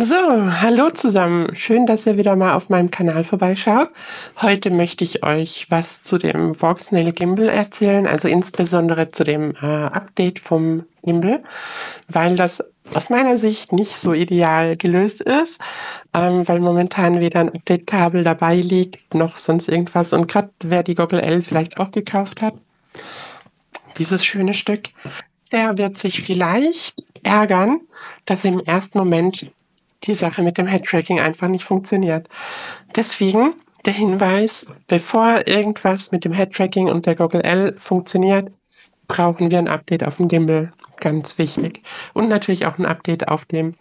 So, hallo zusammen. Schön, dass ihr wieder mal auf meinem Kanal vorbeischaut. Heute möchte ich euch was zu dem Walksnail Gimbal erzählen, also insbesondere zu dem Update vom Gimbal, weil das aus meiner Sicht nicht so ideal gelöst ist, weil momentan weder ein Update-Kabel dabei liegt, noch sonst irgendwas. Und gerade wer die Goggle L vielleicht auch gekauft hat, dieses schöne Stück, der wird sich vielleicht ärgern, dass im ersten Moment die Sache mit dem Head-Tracking einfach nicht funktioniert. Deswegen der Hinweis, bevor irgendwas mit dem Head-Tracking und der Goggle L funktioniert, brauchen wir ein Update auf dem Gimbal. Ganz wichtig. Und natürlich auch ein Update auf dem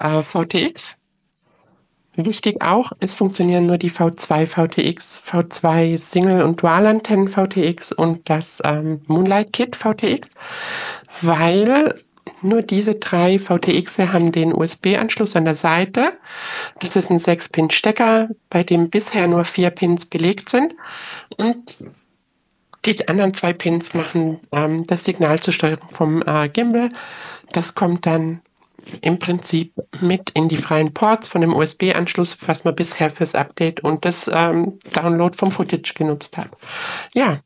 VTX. Wichtig auch, es funktionieren nur die V2 VTX, V2 Single- und Dual-Antennen VTX und das Moonlight-Kit VTX, weil nur diese drei VTX haben den USB-Anschluss an der Seite. Das ist ein 6-Pin-Stecker, bei dem bisher nur 4 Pins belegt sind. Und die anderen 2 Pins machen das Signal zur Steuerung vom Gimbal. Das kommt dann im Prinzip mit in die freien Ports von dem USB-Anschluss, was man bisher fürs Update und das Download vom Footage genutzt hat. Ja,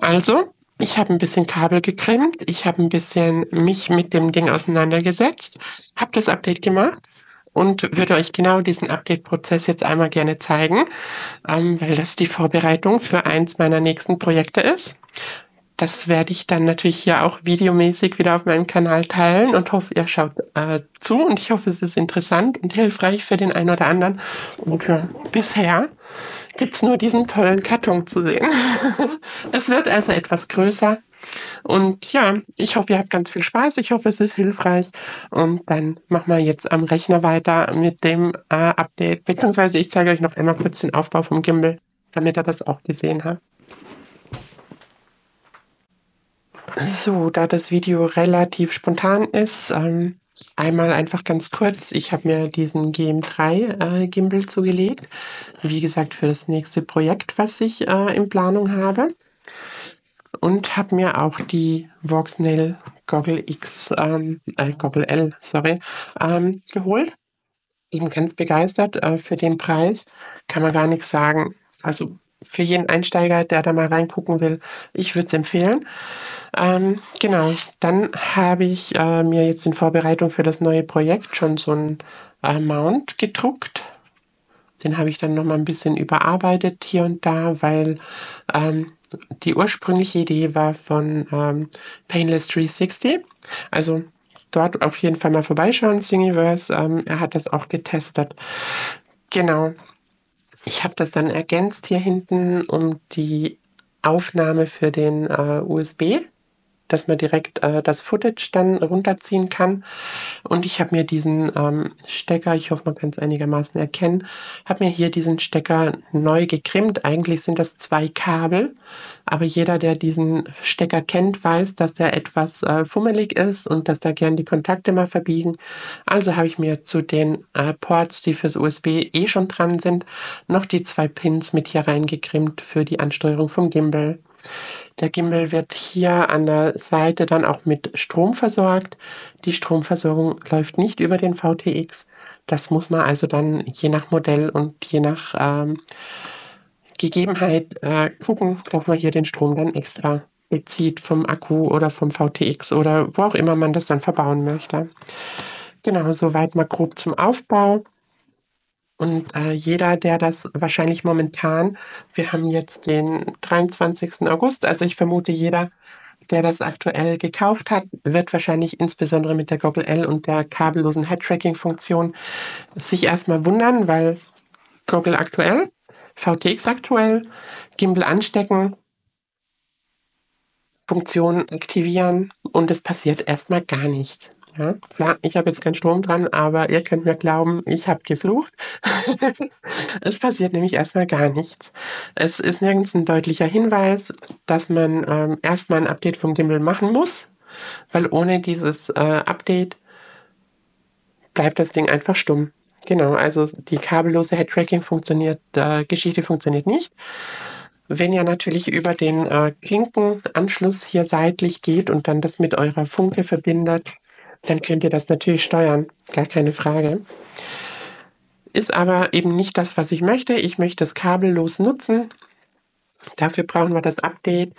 also ich habe ein bisschen Kabel gekrimmt, ich habe ein bisschen mich mit dem Ding auseinandergesetzt, habe das Update gemacht und würde euch genau diesen Update-Prozess jetzt einmal gerne zeigen, weil das die Vorbereitung für eins meiner nächsten Projekte ist. Das werde ich dann natürlich hier auch videomäßig wieder auf meinem Kanal teilen und hoffe, ihr schaut zu und ich hoffe, es ist interessant und hilfreich für den einen oder anderen. Und ja, bisher gibt es nur diesen tollen Karton zu sehen. Es wird also etwas größer. Und ja, ich hoffe, ihr habt ganz viel Spaß. Ich hoffe, es ist hilfreich. Und dann machen wir jetzt am Rechner weiter mit dem Update. Beziehungsweise ich zeige euch noch einmal kurz den Aufbau vom Gimbal, damit ihr das auch gesehen habt. So, da das Video relativ spontan ist, einmal einfach ganz kurz, ich habe mir diesen GM3 Gimbal zugelegt, wie gesagt für das nächste Projekt, was ich in Planung habe, und habe mir auch die Walksnail Goggle X, Goggle L, sorry, geholt. Eben ganz begeistert, für den Preis kann man gar nichts sagen, also für jeden Einsteiger, der da mal reingucken will, ich würde es empfehlen. Genau, dann habe ich mir jetzt in Vorbereitung für das neue Projekt schon so einen Mount gedruckt. Den habe ich dann nochmal ein bisschen überarbeitet hier und da, weil die ursprüngliche Idee war von Painless360. Also dort auf jeden Fall mal vorbeischauen, Thingiverse, er hat das auch getestet. Genau. Ich habe das dann ergänzt hier hinten um die Aufnahme für den USB, dass man direkt das Footage dann runterziehen kann. Und ich habe mir diesen Stecker, ich hoffe, man kann es einigermaßen erkennen, habe mir hier diesen Stecker neu gekrimmt. Eigentlich sind das 2 Kabel, aber jeder, der diesen Stecker kennt, weiß, dass der etwas fummelig ist und dass da gern die Kontakte mal verbiegen. Also habe ich mir zu den Ports, die fürs USB eh schon dran sind, noch die 2 Pins mit hier reingekrimmt für die Ansteuerung vom Gimbal. Der Gimbal wird hier an der Seite dann auch mit Strom versorgt. Die Stromversorgung läuft nicht über den VTX. Das muss man also dann je nach Modell und je nach Gegebenheit gucken, dass man hier den Strom dann extra bezieht vom Akku oder vom VTX oder wo auch immer man das dann verbauen möchte. Genau, soweit mal grob zum Aufbau. Und jeder, der das wahrscheinlich momentan, wir haben jetzt den 23. August, also ich vermute, jeder, der das aktuell gekauft hat, wird wahrscheinlich insbesondere mit der Goggle L und der kabellosen Head-Tracking-Funktion sich erstmal wundern, weil Goggle aktuell, VTX aktuell, Gimbal anstecken, Funktion aktivieren und es passiert erstmal gar nichts. Ja, klar, ich habe jetzt keinen Strom dran, aber ihr könnt mir glauben, ich habe geflucht. Es passiert nämlich erstmal gar nichts. Es ist nirgends ein deutlicher Hinweis, dass man erstmal ein Update vom Gimbal machen muss, weil ohne dieses Update bleibt das Ding einfach stumm. Genau, also die kabellose Head-Tracking-Geschichte funktioniert nicht. Wenn ihr natürlich über den Klinkenanschluss hier seitlich geht und dann das mit eurer Funke verbindet, dann könnt ihr das natürlich steuern, gar keine Frage. Ist aber eben nicht das, was ich möchte. Ich möchte es kabellos nutzen. Dafür brauchen wir das Update.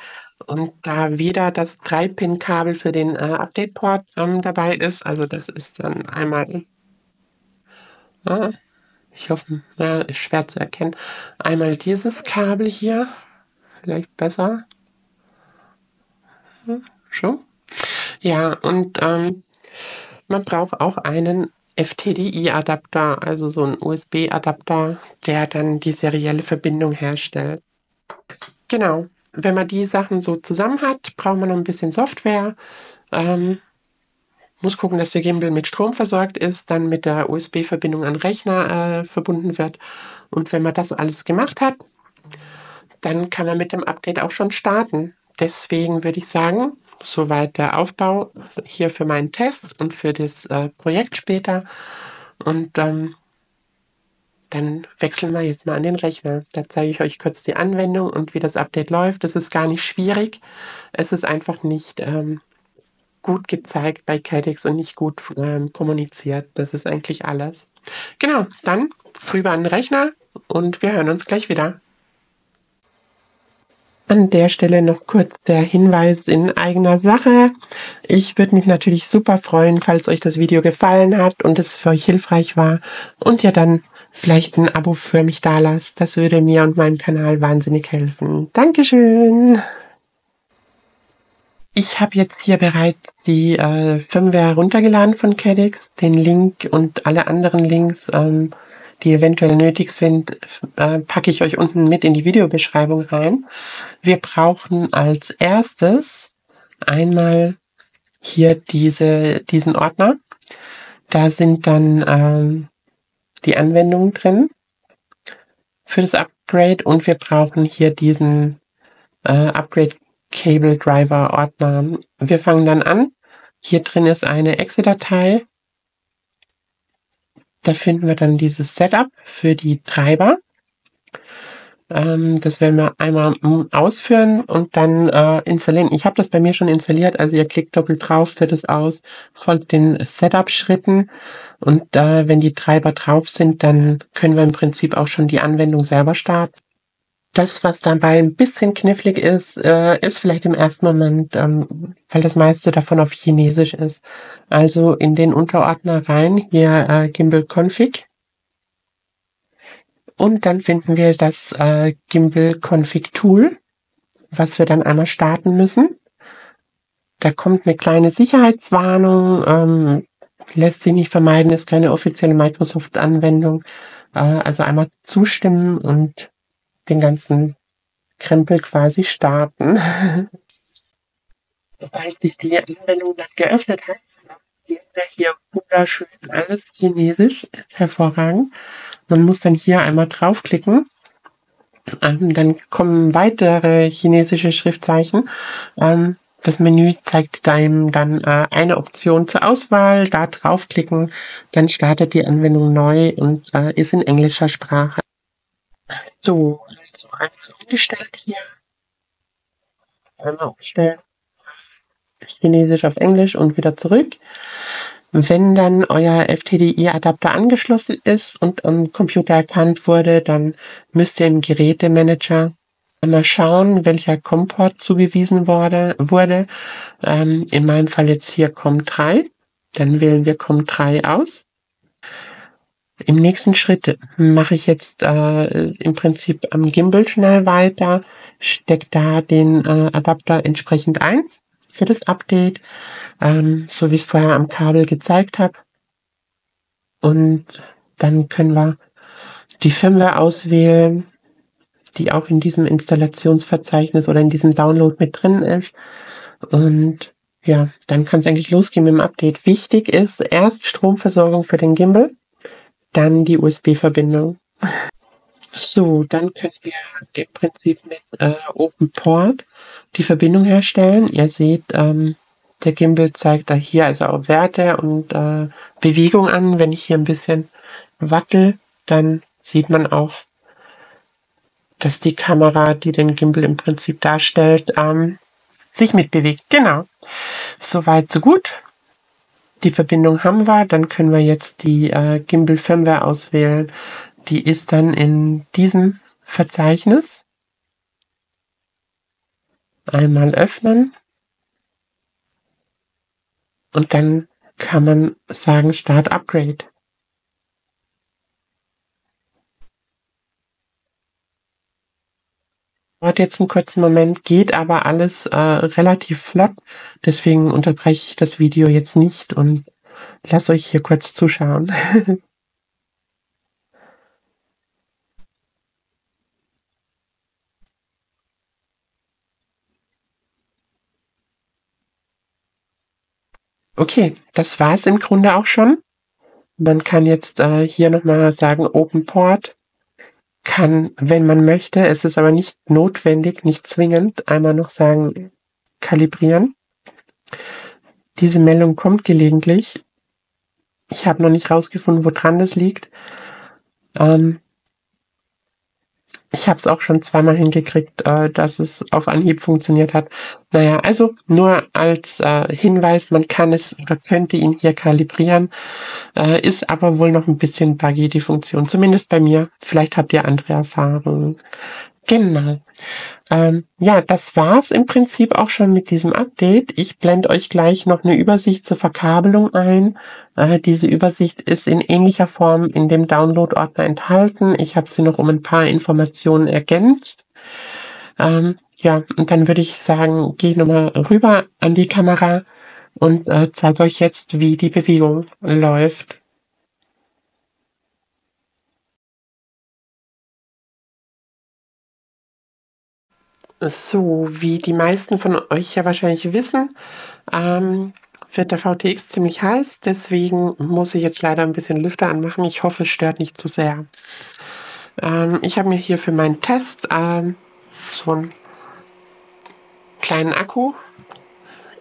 Und da wieder das 3-Pin-Kabel für den Update-Port dabei ist, also das ist dann einmal, ich hoffe, ist schwer zu erkennen, einmal dieses Kabel hier, vielleicht besser. Schon? Ja, und man braucht auch einen FTDI-Adapter, also so einen USB-Adapter, der dann die serielle Verbindung herstellt. Genau. Wenn man die Sachen so zusammen hat, braucht man noch ein bisschen Software. Muss gucken, dass der Gimbal mit Strom versorgt ist, dann mit der USB-Verbindung an den Rechner verbunden wird. Und wenn man das alles gemacht hat, dann kann man mit dem Update auch schon starten. Deswegen würde ich sagen, soweit der Aufbau hier für meinen Test und für das Projekt später. Und dann wechseln wir jetzt mal an den Rechner. Da zeige ich euch kurz die Anwendung und wie das Update läuft. Das ist gar nicht schwierig. Es ist einfach nicht gut gezeigt bei Caddx und nicht gut kommuniziert. Das ist eigentlich alles. Genau, dann rüber an den Rechner und wir hören uns gleich wieder. An der Stelle noch kurz der Hinweis in eigener Sache. Ich würde mich natürlich super freuen, falls euch das Video gefallen hat und es für euch hilfreich war und ihr dann vielleicht ein Abo für mich da lasst. Das würde mir und meinem Kanal wahnsinnig helfen. Dankeschön! Ich habe jetzt hier bereits die Firmware runtergeladen von Caddx. Den Link und alle anderen Links, die eventuell nötig sind, packe ich euch unten mit in die Videobeschreibung rein. Wir brauchen als erstes einmal hier diesen Ordner. Da sind dann die Anwendungen drin für das Upgrade und wir brauchen hier diesen Upgrade Cable Driver Ordner. Wir fangen dann an. Hier drin ist eine Exe-Datei. Da finden wir dann dieses Setup für die Treiber. Das werden wir einmal ausführen und dann installieren. Ich habe das bei mir schon installiert, also ihr klickt doppelt drauf, führt es aus, folgt den Setup-Schritten und wenn die Treiber drauf sind, dann können wir im Prinzip auch schon die Anwendung selber starten. Das, was dabei ein bisschen knifflig ist, ist vielleicht im ersten Moment, weil das meiste davon auf Chinesisch ist. Also in den Unterordner rein, hier Gimbal Config. Und dann finden wir das Gimbal Config Tool, was wir dann einmal starten müssen. Da kommt eine kleine Sicherheitswarnung, lässt sich nicht vermeiden, ist keine offizielle Microsoft-Anwendung. Also einmal zustimmen und den ganzen Krempel quasi starten. Sobald sich die Anwendung dann geöffnet hat, seht ihr hier wunderschön alles Chinesisch, ist hervorragend. Man muss dann hier einmal draufklicken. Dann kommen weitere chinesische Schriftzeichen. Das Menü zeigt einem dann eine Option zur Auswahl. Da draufklicken, dann startet die Anwendung neu und ist in englischer Sprache. So, also einmal umgestellt hier. Einmal umstellen. Chinesisch auf Englisch und wieder zurück. Wenn dann euer FTDI-Adapter angeschlossen ist und am Computer erkannt wurde, dann müsst ihr im Gerätemanager einmal schauen, welcher COM-Port zugewiesen wurde. In meinem Fall jetzt hier COM3. Dann wählen wir COM3 aus. Im nächsten Schritt mache ich jetzt im Prinzip am Gimbal schnell weiter, stecke da den Adapter entsprechend ein für das Update, so wie ich es vorher am Kabel gezeigt habe. Und dann können wir die Firmware auswählen, die auch in diesem Installationsverzeichnis oder in diesem Download mit drin ist. Und ja, dann kann es eigentlich losgehen mit dem Update. Wichtig ist erst Stromversorgung für den Gimbal, dann die USB-Verbindung. So, dann können wir im Prinzip mit OpenPort die Verbindung herstellen. Ihr seht, der Gimbal zeigt da hier also auch Werte und Bewegung an. Wenn ich hier ein bisschen wackel, dann sieht man auch, dass die Kamera, die den Gimbal im Prinzip darstellt, sich mitbewegt. Genau. Soweit, so gut. Die Verbindung haben wir, dann können wir jetzt die Gimbal Firmware auswählen. Die ist dann in diesem Verzeichnis. Einmal öffnen. Und dann kann man sagen Start Upgrade. Dauert jetzt einen kurzen Moment, geht aber alles relativ flott. Deswegen unterbreche ich das Video jetzt nicht und lasse euch hier kurz zuschauen. Okay, das war es im Grunde auch schon. Man kann jetzt hier nochmal sagen Open Port. Kann, wenn man möchte, es ist aber nicht notwendig, nicht zwingend, einmal noch sagen kalibrieren. Diese Meldung kommt gelegentlich. Ich habe noch nicht rausgefunden, woran das liegt. Ich habe es auch schon zweimal hingekriegt, dass es auf Anhieb funktioniert hat. Naja, also nur als Hinweis, man kann es oder könnte ihn hier kalibrieren, ist aber wohl noch ein bisschen buggy, die Funktion. Zumindest bei mir. Vielleicht habt ihr andere Erfahrungen. Genau. Ja, das war's im Prinzip auch schon mit diesem Update. Ich blende euch gleich noch eine Übersicht zur Verkabelung ein. Diese Übersicht ist in ähnlicher Form in dem Download-Ordner enthalten. Ich habe sie noch um ein paar Informationen ergänzt. Ja, und dann würde ich sagen, gehe ich nochmal rüber an die Kamera und zeige euch jetzt, wie die Bewegung läuft. So, wie die meisten von euch ja wahrscheinlich wissen, wird der VTX ziemlich heiß, deswegen muss ich jetzt leider ein bisschen Lüfter anmachen. Ich hoffe, es stört nicht zu sehr. Ich habe mir hier für meinen Test so einen kleinen Akku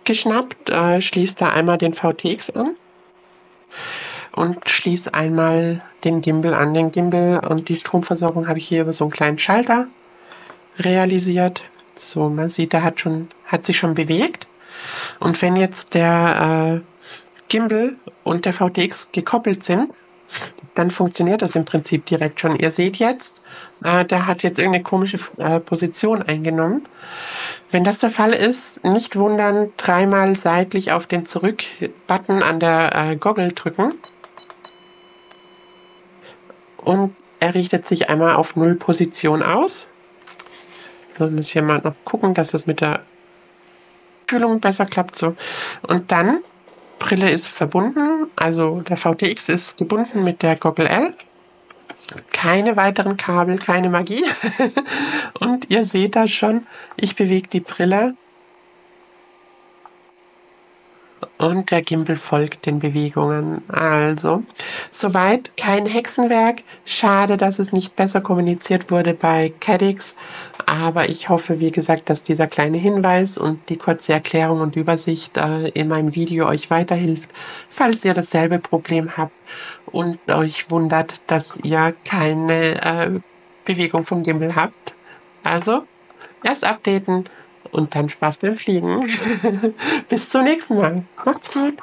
geschnappt, schließe da einmal den VTX an und schließe einmal den Gimbal an. Den Gimbal und die Stromversorgung habe ich hier über so einen kleinen Schalter realisiert. So, man sieht, da hat sich schon bewegt. Und wenn jetzt der Gimbal und der VTX gekoppelt sind, dann funktioniert das im Prinzip direkt schon. Ihr seht jetzt, der hat jetzt irgendeine komische Position eingenommen. Wenn das der Fall ist, nicht wundern, dreimal seitlich auf den Zurück-Button an der Goggle drücken. Und er richtet sich einmal auf Null Position aus. Dann muss ich hier mal noch gucken, dass das mit der Kühlung besser klappt. So. Und dann, Brille ist verbunden, also der VTX ist gebunden mit der Goggle L. Keine weiteren Kabel, keine Magie. Und ihr seht das schon, ich bewege die Brille. Und der Gimbal folgt den Bewegungen. Also, soweit kein Hexenwerk. Schade, dass es nicht besser kommuniziert wurde bei Caddx. Aber ich hoffe, wie gesagt, dass dieser kleine Hinweis und die kurze Erklärung und Übersicht in meinem Video euch weiterhilft, falls ihr dasselbe Problem habt und euch wundert, dass ihr keine Bewegung vom Gimbal habt. Also, erst updaten. Und dann Spaß beim Fliegen. Bis zum nächsten Mal. Macht's gut.